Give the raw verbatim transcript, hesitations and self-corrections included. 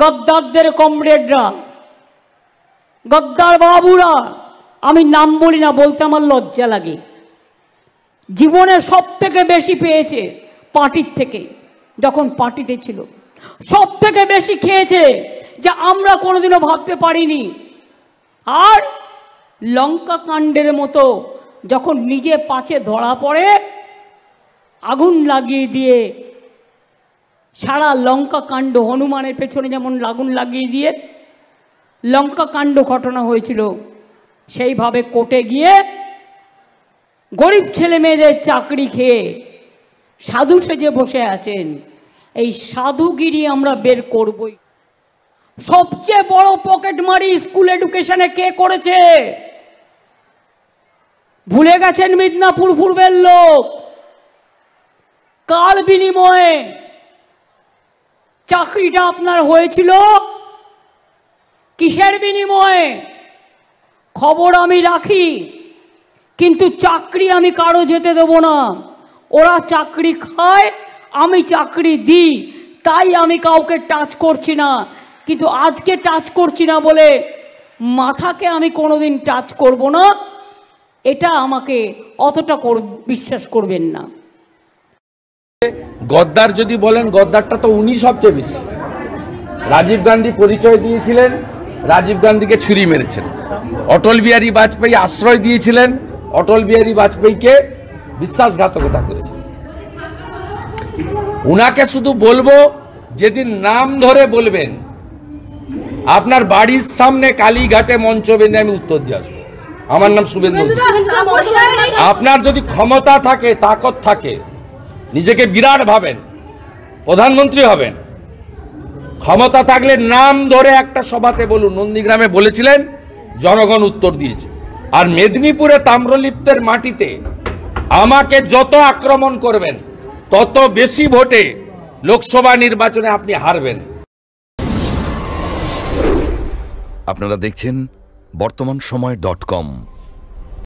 গদ্দারদের কমরেডরা, গদ্দার বাবুরা, আমি নাম বলি না, বলতে আমার লজ্জা লাগে, জীবনে সব থেকে বেশি পেয়েছে পার্টির থেকে, যখন পার্টিতে ছিল সব থেকে বেশি খেয়েছে, যা আমরা কোনোদিনও ভাবতে পারিনি। আর লঙ্কা কাণ্ডের মতো যখন নিজে পাছে ধরা পড়ে, আগুন লাগিয়ে দিয়ে সারা লঙ্কা কাণ্ড, হনুমানের পেছনে যেমন আগুন লাগিয়ে দিয়ে লঙ্কা কাণ্ড ঘটনা হয়েছিল, সেইভাবে কোর্টে গিয়ে গরিব ছেলে মেয়েদের চাকরি খেয়ে সাধু সেজে বসে আছেন। এই সাধুগিরি আমরা বের করবই। সবচেয়ে বড় পকেটমারি স্কুল এডুকেশনে কে করেছে? ভুলে গেছেন মেদিনীপুর পূর্বের লোক? কার বিনিময়ে চাকরিটা আপনার হয়েছিল? কিসের বিনিময়ে? খবর আমি রাখি, কিন্তু চাকরি আমি কারো যেতে দেবো না। ওরা চাকরি খায়, আমি চাকরি দিই, তাই আমি কাউকে টাচ করছি না। কিন্তু আজকে টাচ করছি না বলে মাথাকে আমি কোনোদিন টাচ করব না, এটা আমাকে অতটা বিশ্বাস করবেন না। গদ্দার যদি বলেন, গদ্দারটা তো উনি সবচেয়ে বেশি। রাজীব গান্ধী পরিচয় দিয়েছিলেন, রাজীব গান্ধীকে ছুরি মেরেছেন। অটল বিহারী বাজপেয়ী আশ্রয় দিয়েছিলেন, অটল বিহারী বাজপেয়ীকে বিশ্বাসঘাতকতা করেছেন। উনাকে শুধু বলবো, যেদিন নাম ধরে বলবেন, আপনার বাড়ির সামনে কালীঘাটে মঞ্চ বেঁধে আমি উত্তর দিয়ে আসবো, আমার নাম শুভেন্দু। আপনার যদি ক্ষমতা থাকে, তাকত থাকে, নিজেকে বিরাট ভাবেন, প্রধানমন্ত্রী হবেন, ক্ষমতা থাকলে নাম ধরে একটা সভাতে বলুন। নন্দীগ্রামে বলেছিলেন, জনগণ উত্তর দিয়েছে। আর মেদিনীপুরে তাম্রলিপ্তের মাটিতে আমাকে যত আক্রমণ করবেন, তত বেশি ভোটে লোকসভা নির্বাচনে আপনি হারবেন। আপনারা দেখছেন বর্তমান সময় ডট কম।